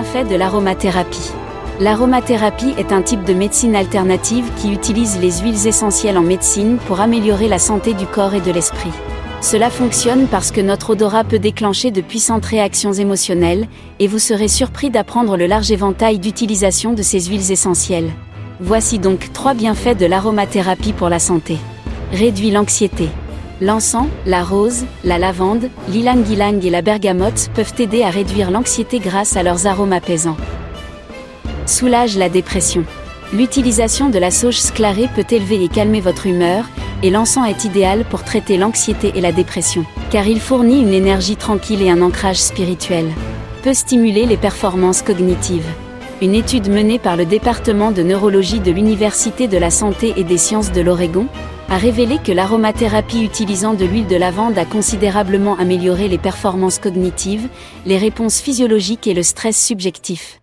bienfaits de l'aromathérapie. L'aromathérapie est un type de médecine alternative qui utilise les huiles essentielles en médecine pour améliorer la santé du corps et de l'esprit. Cela fonctionne parce que notre odorat peut déclencher de puissantes réactions émotionnelles, et vous serez surpris d'apprendre le large éventail d'utilisation de ces huiles essentielles. Voici donc 3 bienfaits de l'aromathérapie pour la santé. Réduit l'anxiété. L'encens, la rose, la lavande, l'ilang-ilang et la bergamote peuvent aider à réduire l'anxiété grâce à leurs arômes apaisants. Soulage la dépression. L'utilisation de la sauge sclarée peut élever et calmer votre humeur, et l'encens est idéal pour traiter l'anxiété et la dépression, car il fournit une énergie tranquille et un ancrage spirituel. Peut stimuler les performances cognitives. Une étude menée par le département de neurologie de l'Université de la Santé et des Sciences de l'Oregon a révélé que l'aromathérapie utilisant de l'huile de lavande a considérablement amélioré les performances cognitives, les réponses physiologiques et le stress subjectif.